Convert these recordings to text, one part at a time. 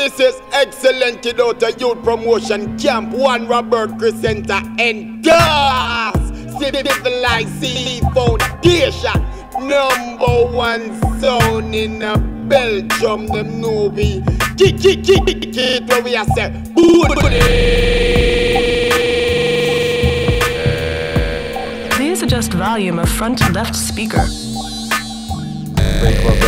This is excellent Kidota Youth Promotion Camp 1 Robert Crescenta and Gas Civilized CD Foundation #1 sound in Belgium, the newbie. Kick where we are set. Please adjust volume of front left speaker. Breakcore.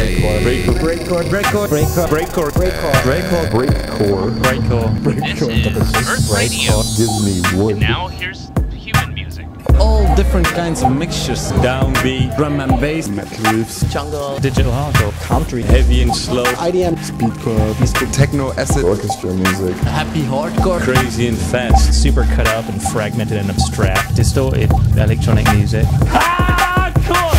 Give me wood. Now here's human music. All different kinds of mixtures: downbeat, drum and bass, metal riffs, jungle, digital hardcore, country, heavy and slow, IDM, speedcore, disco, techno, acid, orchestra music, happy hardcore, crazy and fast, super cut up and fragmented and abstract, distorted electronic music. Hardcore.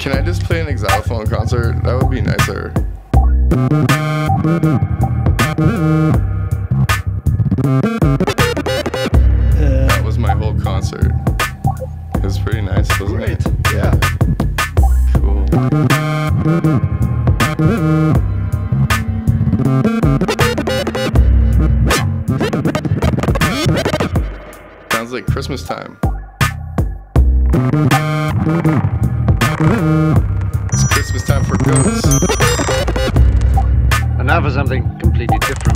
Can I just play an xylophone concert? That would be nicer. That was my whole concert. It was pretty nice, wasn't it? Yeah. Cool. Sounds like Christmas time. It's Christmas time for goats. And now for something completely different.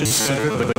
Convention Center.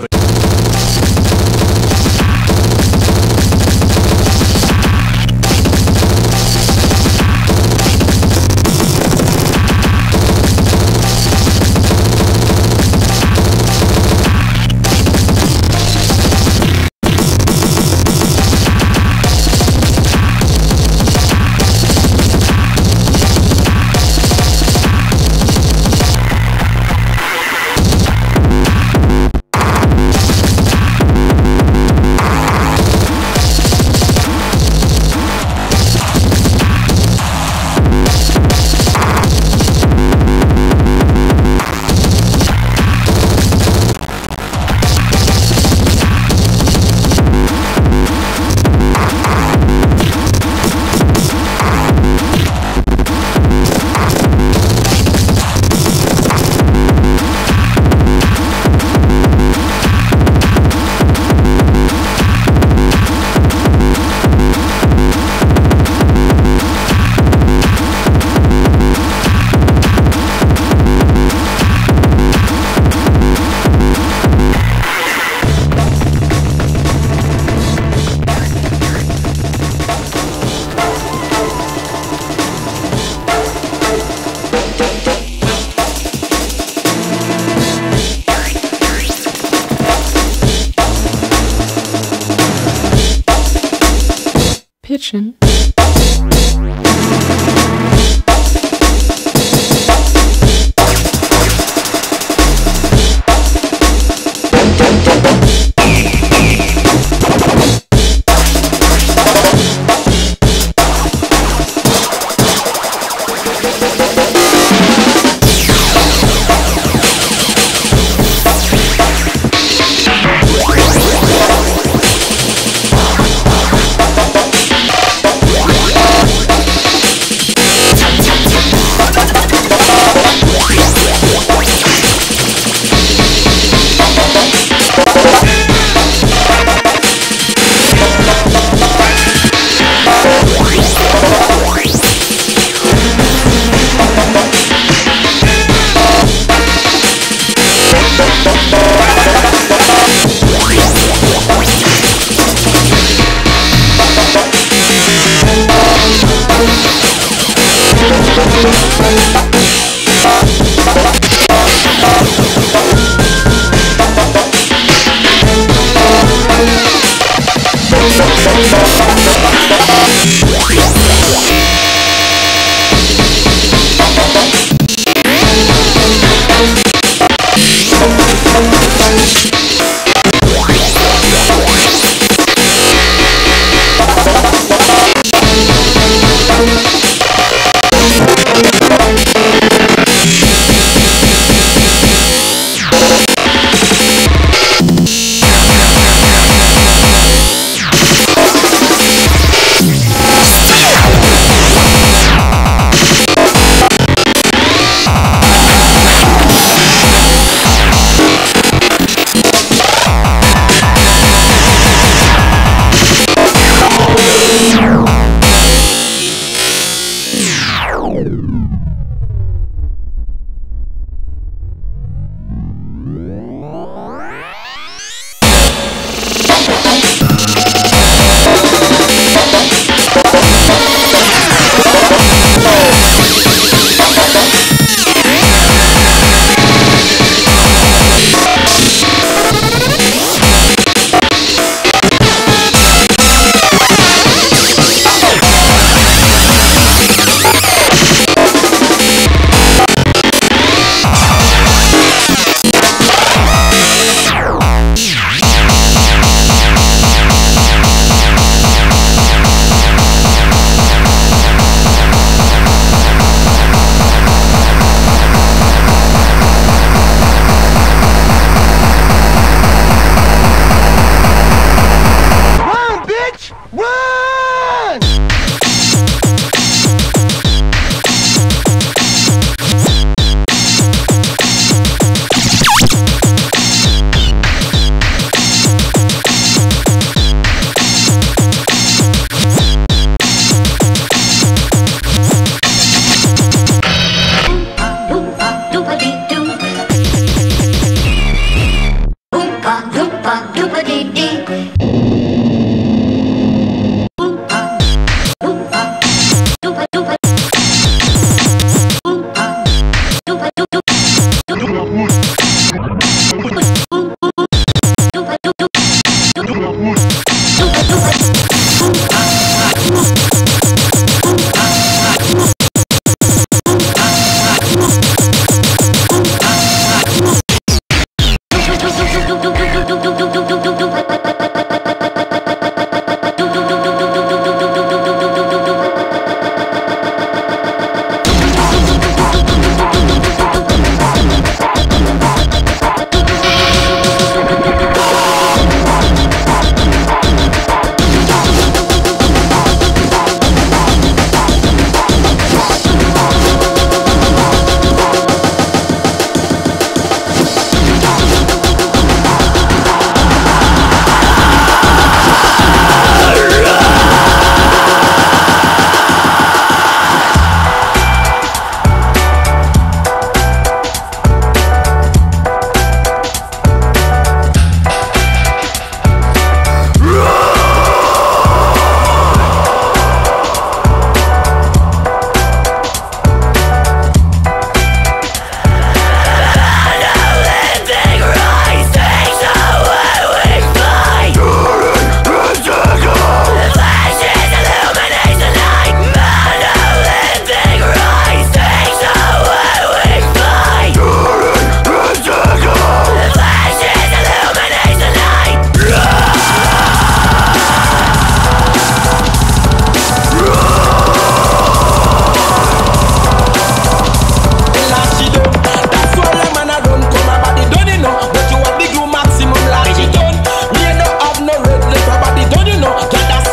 Kitchen. That's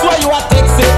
why you are taking this.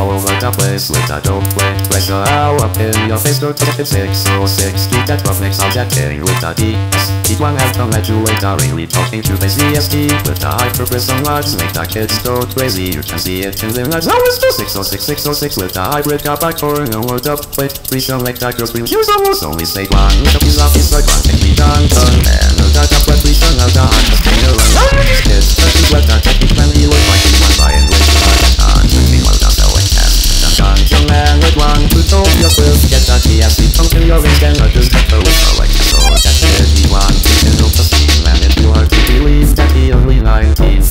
all over the place with a dope weight pressure up in your face. Go to the 606, keep that rough mix on that thing with a DS. Each one has come at you with a really talking to the ZST with a hyper-prism lights, make the kids go crazy. You can see it in the lights. Now it's just 606, 606 with a hybrid cup back or in a word up. Wait, please don't make that girl scream. Here's the rules, only say one. Look up, he's off, he's like one, take me down, turn. And look at that, but please don't know that I'm just playing around. Now it's kids, but he's left out, take me plenty with my team, one by and with the heart. And me low down, so it can. Dun, young man with one, who told your swift, get that TSC, don't kill your wrist, and not just get the whistle like this. So that should be one, please don't know the scene. And if you are to believe that he only 19.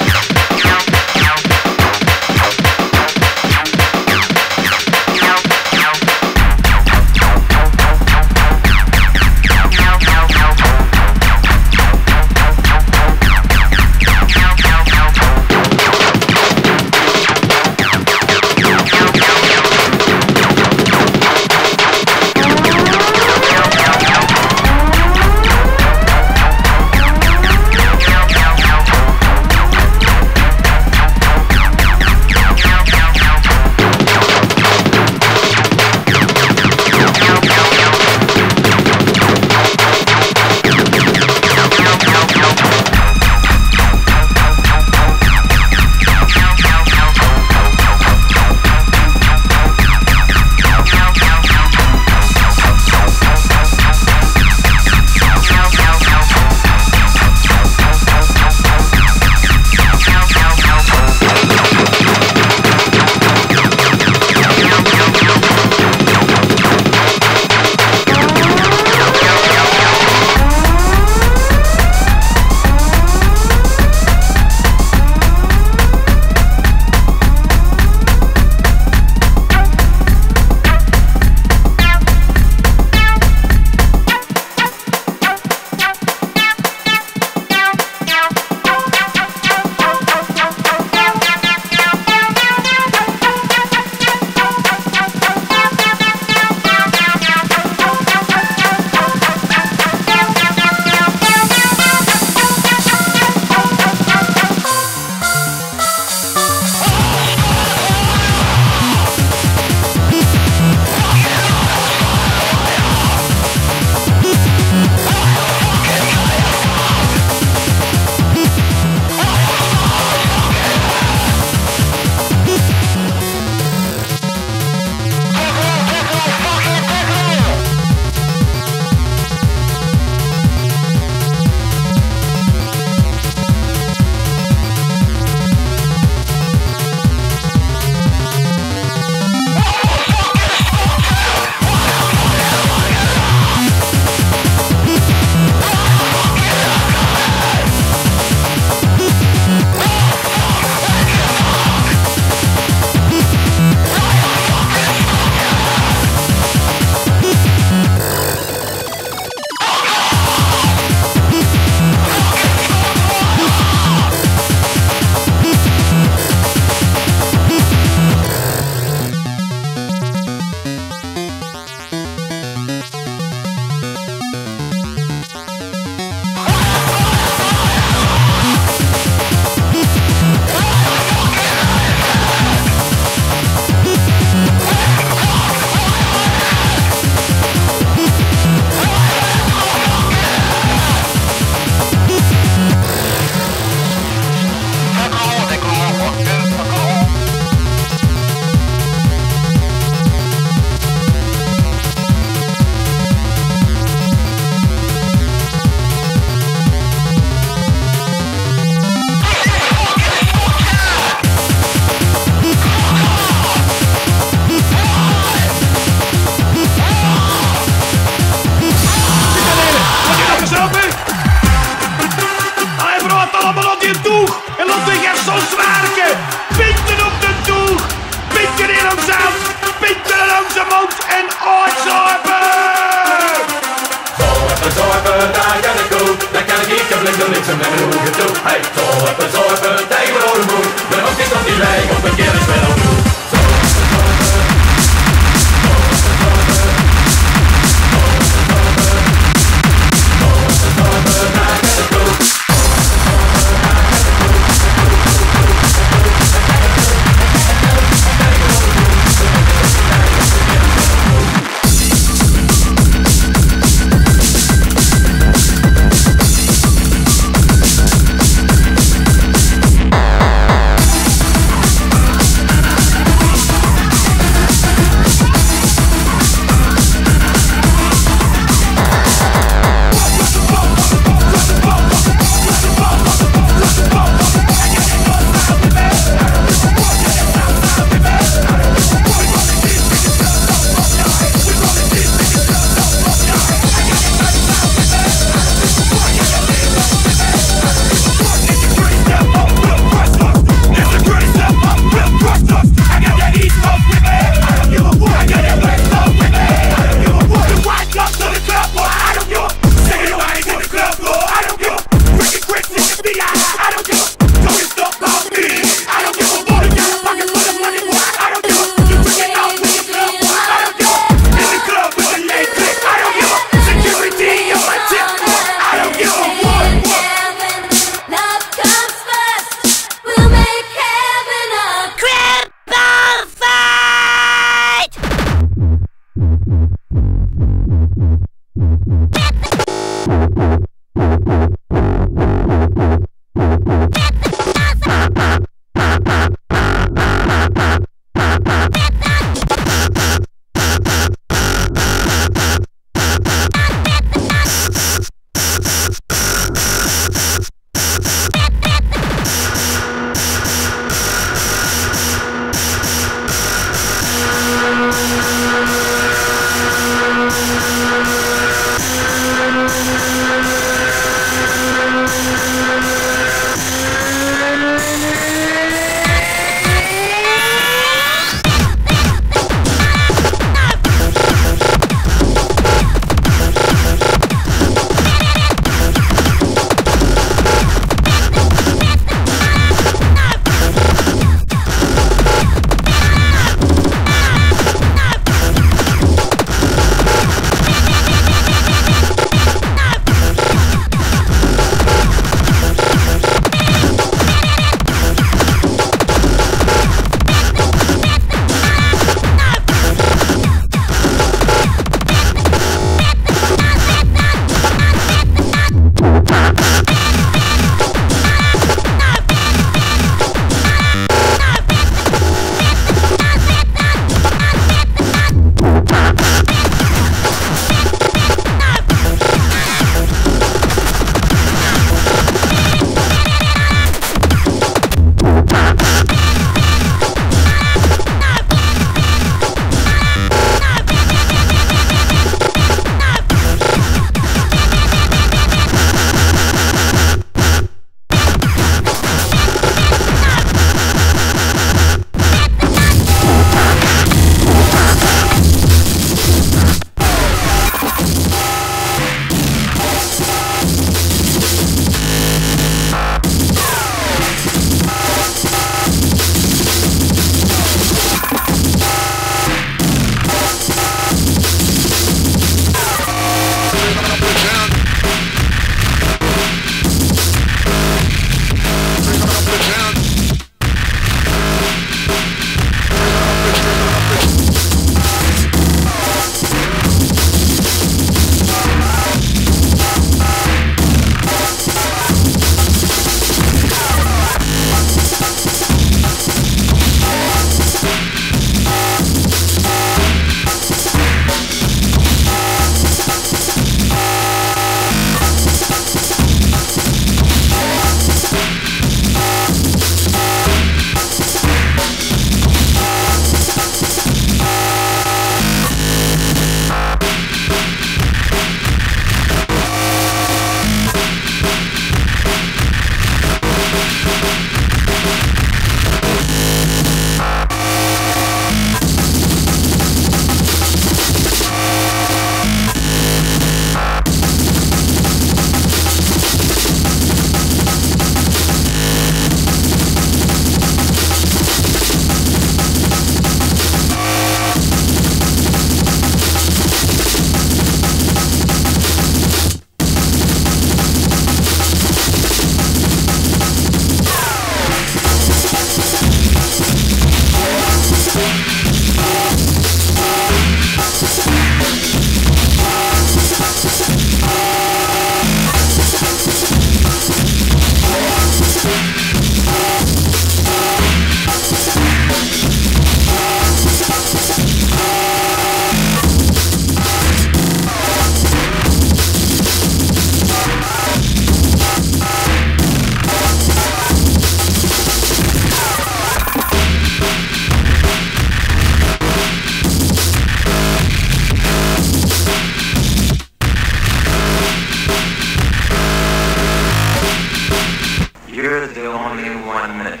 You're the only one that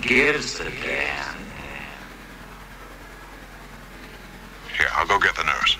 gives a damn. Here, I'll go get the nurse.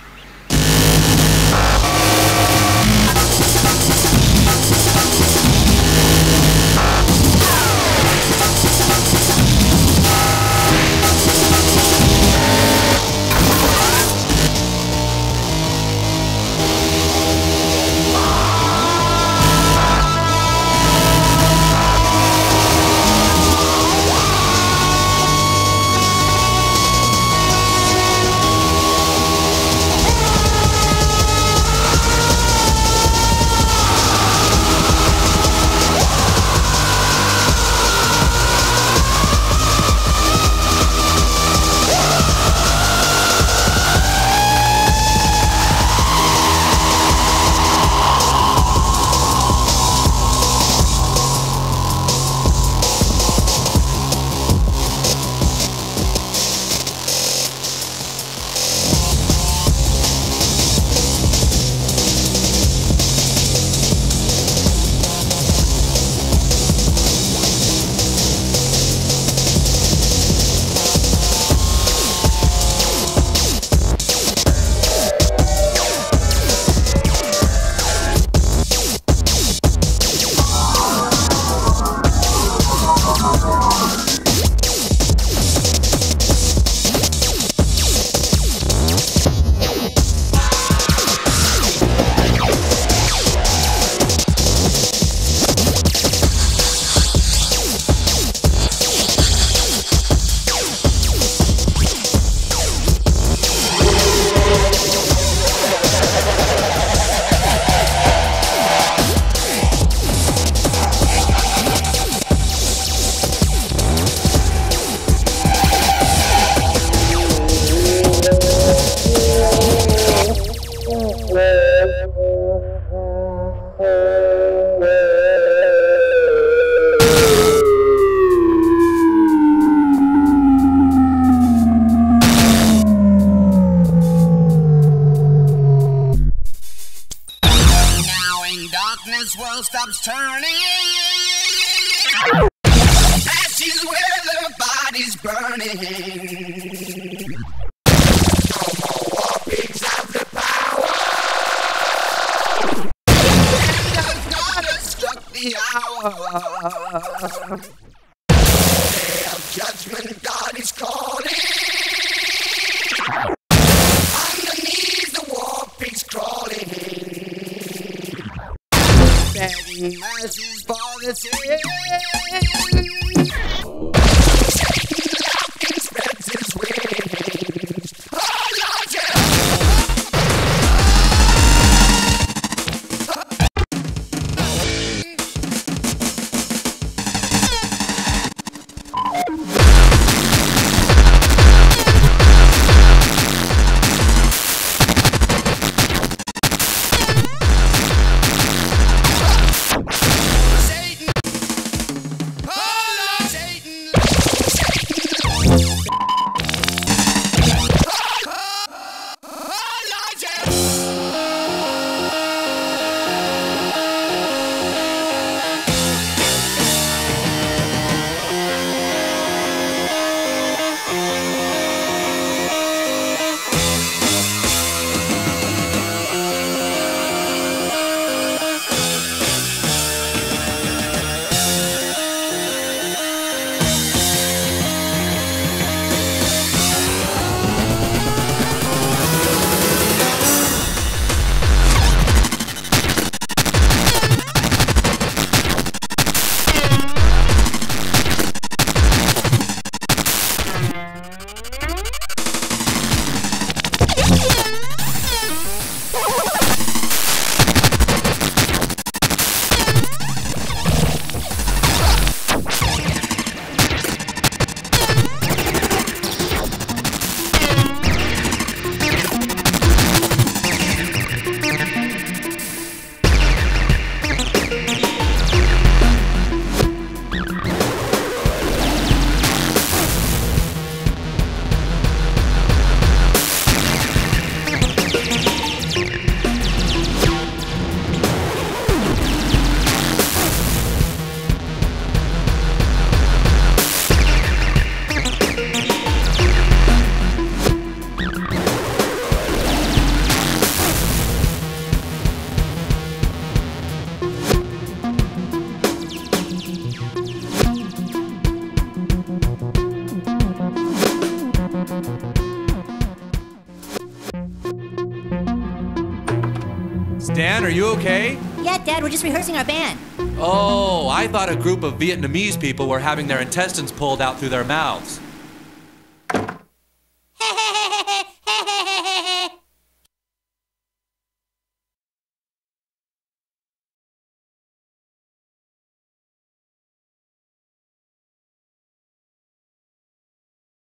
Stan, are you okay? Yeah, Dad, we're just rehearsing our band. Oh, I thought a group of Vietnamese people were having their intestines pulled out through their mouths.